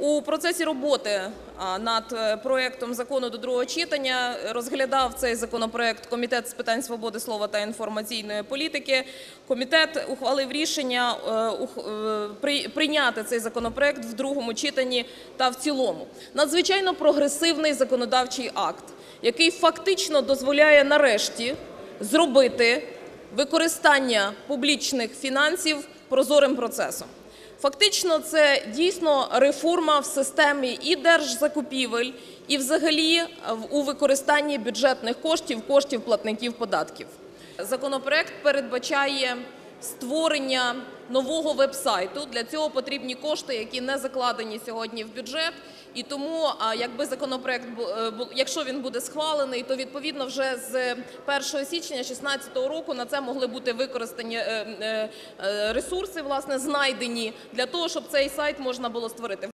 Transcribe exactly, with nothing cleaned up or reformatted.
У процесі роботи над проектом закону до другого читання розглядав цей законопроект Комітет з питань свободи слова та інформаційної політики. Комітет ухвалив рішення прийняти цей законопроект в другому читанні та в цілому. Надзвичайно прогресивний законодавчий акт, який фактично дозволяє нарешті зробити використання публічних фінансів прозорим процесом. Фактично, це дійсно реформа в системі і держзакупівель, і взагалі у використанні бюджетних коштів, коштів платників податків. Законопроект передбачає створення нового веб-сайту. Для цього потрібні кошти, які не закладені сьогодні в бюджет. І тому, якби законопроект, якщо він буде схвалений, то відповідно вже з першого січня дві тисячі шістнадцятого року на це могли бути використані ресурси, власне, знайдені для того, щоб цей сайт можна було створити.